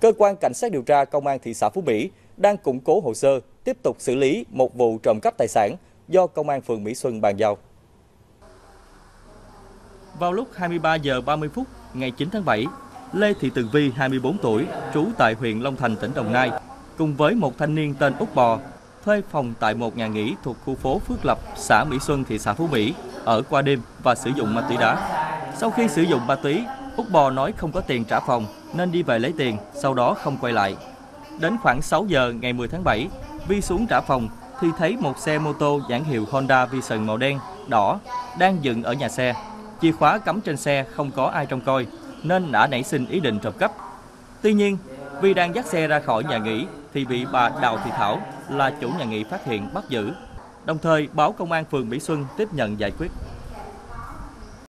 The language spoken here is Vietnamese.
Cơ quan Cảnh sát điều tra Công an thị xã Phú Mỹ đang củng cố hồ sơ, tiếp tục xử lý một vụ trộm cắp tài sản do Công an phường Mỹ Xuân bàn giao. Vào lúc 23 giờ 30 phút ngày 9 tháng 7, Lê Thị Tường Vi, 24 tuổi, trú tại huyện Long Thành, tỉnh Đồng Nai, cùng với một thanh niên tên Út Bò, thuê phòng tại một nhà nghỉ thuộc khu phố Phước Lập, xã Mỹ Xuân, thị xã Phú Mỹ, ở qua đêm và sử dụng ma túy đá. Sau khi sử dụng ma túy, Út Bò nói không có tiền trả phòng nên đi về lấy tiền, sau đó không quay lại. Đến khoảng 6 giờ ngày 10 tháng 7, Vi xuống trả phòng thì thấy một xe mô tô nhãn hiệu Honda Vision màu đen, đỏ đang dựng ở nhà xe. Chìa khóa cắm trên xe không có ai trông coi nên đã nảy sinh ý định trộm cắp. Tuy nhiên, Vi đang dắt xe ra khỏi nhà nghỉ thì bị bà Đào Thị Thảo là chủ nhà nghỉ phát hiện bắt giữ, đồng thời báo Công an phường Mỹ Xuân tiếp nhận giải quyết.